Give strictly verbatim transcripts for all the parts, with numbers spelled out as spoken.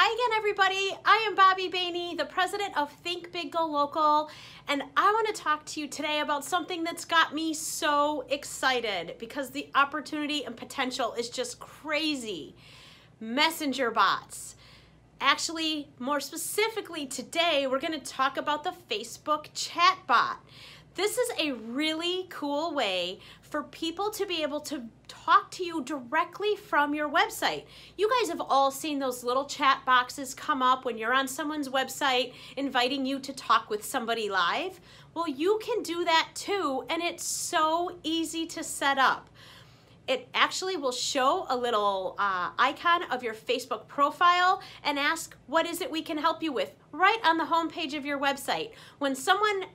Hi again, everybody. I am Bobbi Bainey, the president of Think Big Go Local, and I want to talk to you today about something that's got me so excited because the opportunity and potential is just crazy. Messenger bots. Actually, more specifically today, we're going to talk about the Facebook chat bot. This is a really cool way for people to be able to talk to you directly from your website. You guys have all seen those little chat boxes come up when you're on someone's website inviting you to talk with somebody live. Well, you can do that too, and it's so easy to set up. It actually will show a little uh, icon of your Facebook profile and ask, what is it we can help you with, right on the homepage of your website. When someone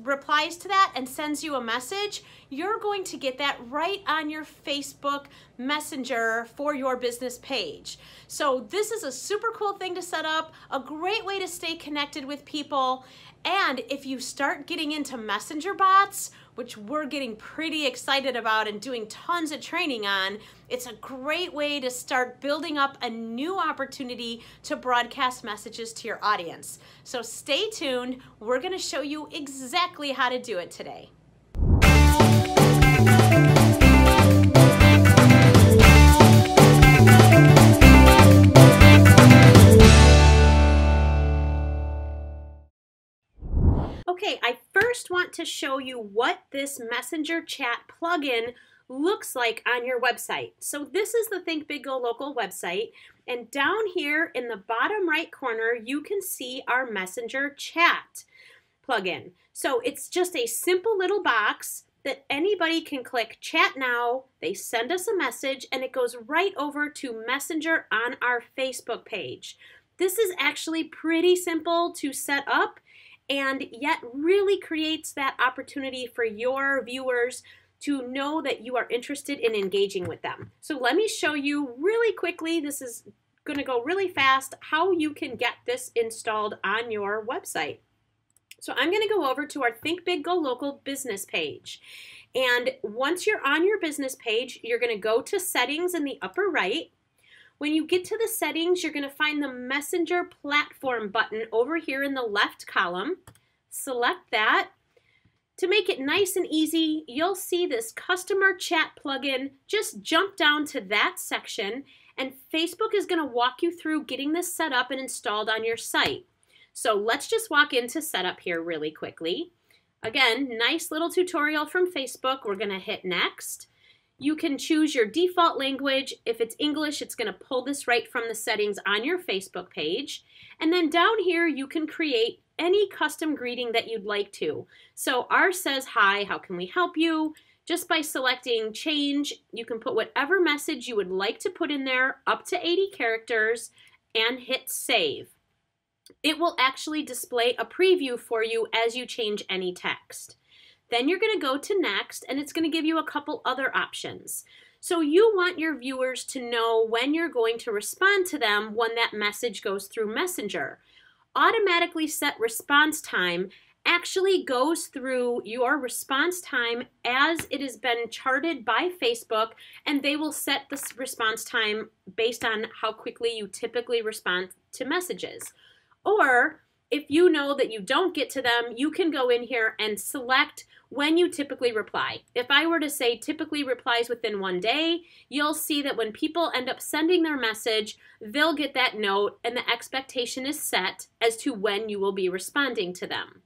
replies to that and sends you a message, you're going to get that right on your Facebook Messenger for your business page. So this is a super cool thing to set up, a great way to stay connected with people. And if you start getting into messenger bots, which we're getting pretty excited about and doing tons of training on, it's a great way to start building up a new opportunity to broadcast messages to your audience. So stay tuned. We're going to show you exactly how to do it today. Okay, I first want to show you what this Messenger chat plugin looks like on your website. So this is the Think Big Go Local website, and down here in the bottom right corner, you can see our Messenger chat plugin. So it's just a simple little box that anybody can click chat now, they send us a message, and it goes right over to Messenger on our Facebook page. This is actually pretty simple to set up, and yet really creates that opportunity for your viewers to know that you are interested in engaging with them. So let me show you really quickly, this is going to go really fast, how you can get this installed on your website. So I'm going to go over to our Think Big Go Local business page. And once you're on your business page, you're going to go to settings in the upper right. When you get to the settings, you're going to find the Messenger Platform button over here in the left column. Select that. To make it nice and easy, you'll see this Customer Chat plugin. Just jump down to that section, and Facebook is going to walk you through getting this set up and installed on your site. So let's just walk into setup here really quickly. Again, nice little tutorial from Facebook. We're going to hit next. You can choose your default language. If it's English, it's going to pull this right from the settings on your Facebook page. And then down here, you can create any custom greeting that you'd like to. So ours says, hi, how can we help you? Just by selecting change, you can put whatever message you would like to put in there, up to eighty characters, and hit save. It will actually display a preview for you as you change any text. Then you're going to go to next, and it's going to give you a couple other options. So you want your viewers to know when you're going to respond to them when that message goes through Messenger. Automatically set response time actually goes through your response time as it has been charted by Facebook, and they will set the response time based on how quickly you typically respond to messages. Or if you know that you don't get to them, you can go in here and select when you typically reply. If I were to say typically replies within one day, you'll see that when people end up sending their message, they'll get that note, and the expectation is set as to when you will be responding to them.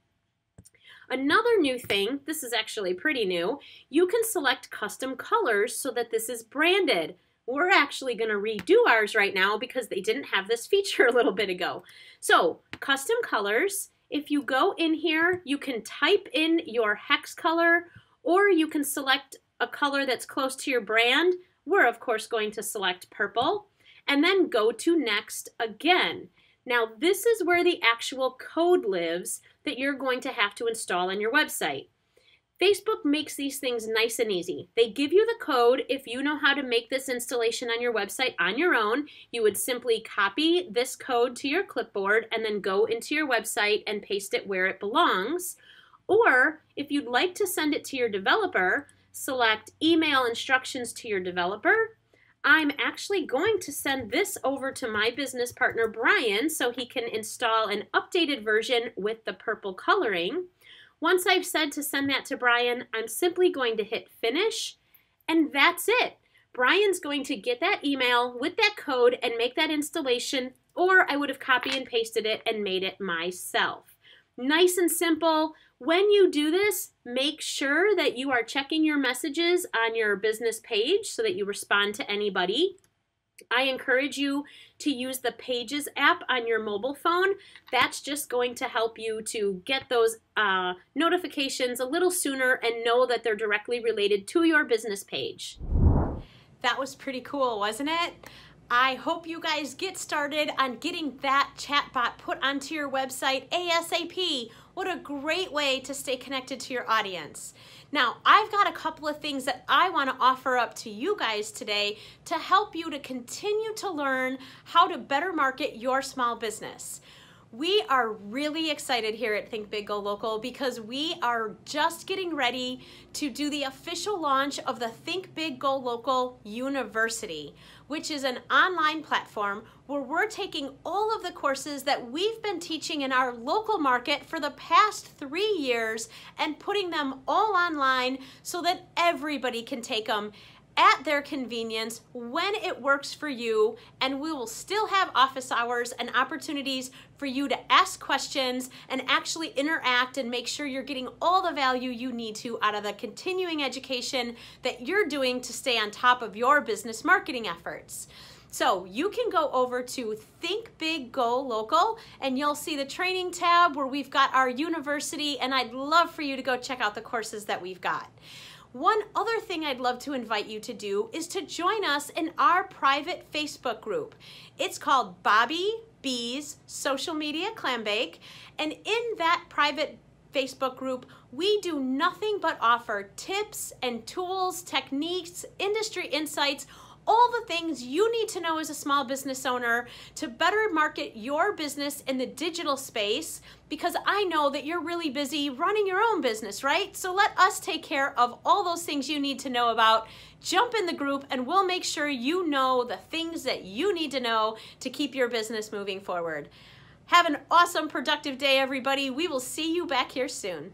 Another new thing, this is actually pretty new, you can select custom colors so that this is branded. We're actually going to redo ours right now because they didn't have this feature a little bit ago. So custom colors, if you go in here, you can type in your hex color, or you can select a color that's close to your brand. We're of course going to select purple, and then go to next again. Now this is where the actual code lives that you're going to have to install on your website. Facebook makes these things nice and easy. They give you the code. If you know how to make this installation on your website on your own, you would simply copy this code to your clipboard and then go into your website and paste it where it belongs. Or if you'd like to send it to your developer, select email instructions to your developer. I'm actually going to send this over to my business partner, Brian, so he can install an updated version with the purple coloring. Once I've said to send that to Brian, I'm simply going to hit finish, and that's it. Brian's going to get that email with that code and make that installation, or I would have copied and pasted it and made it myself. Nice and simple. When you do this, make sure that you are checking your messages on your business page so that you respond to anybody. I encourage you to use the Pages app on your mobile phone. That's just going to help you to get those uh, notifications a little sooner and know that they're directly related to your business page. That was pretty cool, wasn't it? I hope you guys get started on getting that chatbot put onto your website ASAP. What a great way to stay connected to your audience. Now, I've got a couple of things that I want to offer up to you guys today to help you to continue to learn how to better market your small business. We are really excited here at Think Big Go Local because we are just getting ready to do the official launch of the Think Big Go Local University, which is an online platform where we're taking all of the courses that we've been teaching in our local market for the past three years and putting them all online so that everybody can take them at their convenience when it works for you, and we will still have office hours and opportunities for you to ask questions and actually interact and make sure you're getting all the value you need to out of the continuing education that you're doing to stay on top of your business marketing efforts. So you can go over to Think Big Go Local and you'll see the training tab where we've got our university, and I'd love for you to go check out the courses that we've got. One other thing I'd love to invite you to do is to join us in our private Facebook group. It's called Bobbi B's Social Media Clambake, and in that private Facebook group, we do nothing but offer tips and tools, techniques, industry insights, all the things you need to know as a small business owner to better market your business in the digital space, because I know that you're really busy running your own business, right? So let us take care of all those things you need to know about. Jump in the group and we'll make sure you know the things that you need to know to keep your business moving forward. Have an awesome, productive day, everybody. We will see you back here soon.